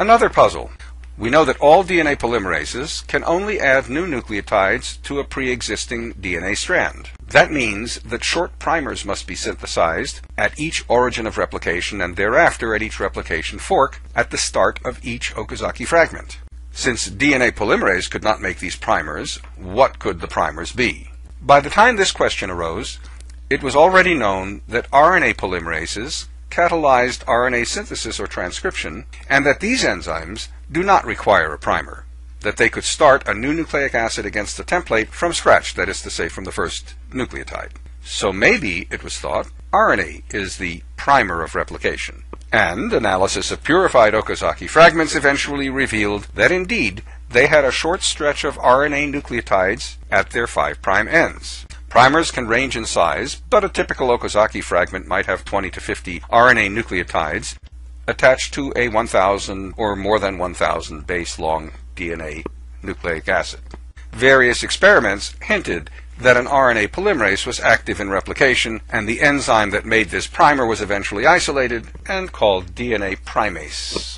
Another puzzle. We know that all DNA polymerases can only add new nucleotides to a pre-existing DNA strand. That means that short primers must be synthesized at each origin of replication and thereafter at each replication fork at the start of each Okazaki fragment. Since DNA polymerase could not make these primers, what could the primers be? By the time this question arose, it was already known that RNA polymerases catalyzed RNA synthesis or transcription, and that these enzymes do not require a primer, that they could start a new nucleic acid against a template from scratch, that is to say from the first nucleotide. So maybe, it was thought, RNA is the primer of replication. And analysis of purified Okazaki fragments eventually revealed that indeed they had a short stretch of RNA nucleotides at their 5' ends. Primers can range in size, but a typical Okazaki fragment might have 20 to 50 RNA nucleotides attached to a 1,000 or more than 1,000 base-long DNA nucleic acid. Various experiments hinted that an RNA polymerase was active in replication, and the enzyme that made this primer was eventually isolated and called DNA primase.